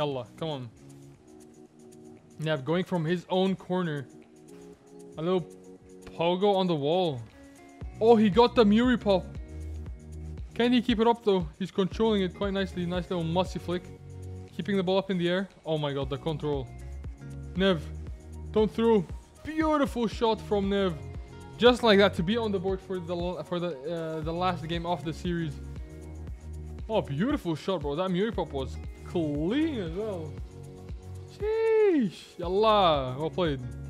Yalla, come on. Nav going from his own corner. A little pogo on the wall. Oh, he got the Muri Pop. Can he keep it up though? He's controlling it quite nicely. Nice little musty flick. Keeping the ball up in the air. Oh my god, the control. Nev, don't throw. Beautiful shot from Nev. Just like that, to be on the board for the last game of the series. Oh, beautiful shot, bro. That Muri Pop was clean as well. Sheesh. Yallah. Well played.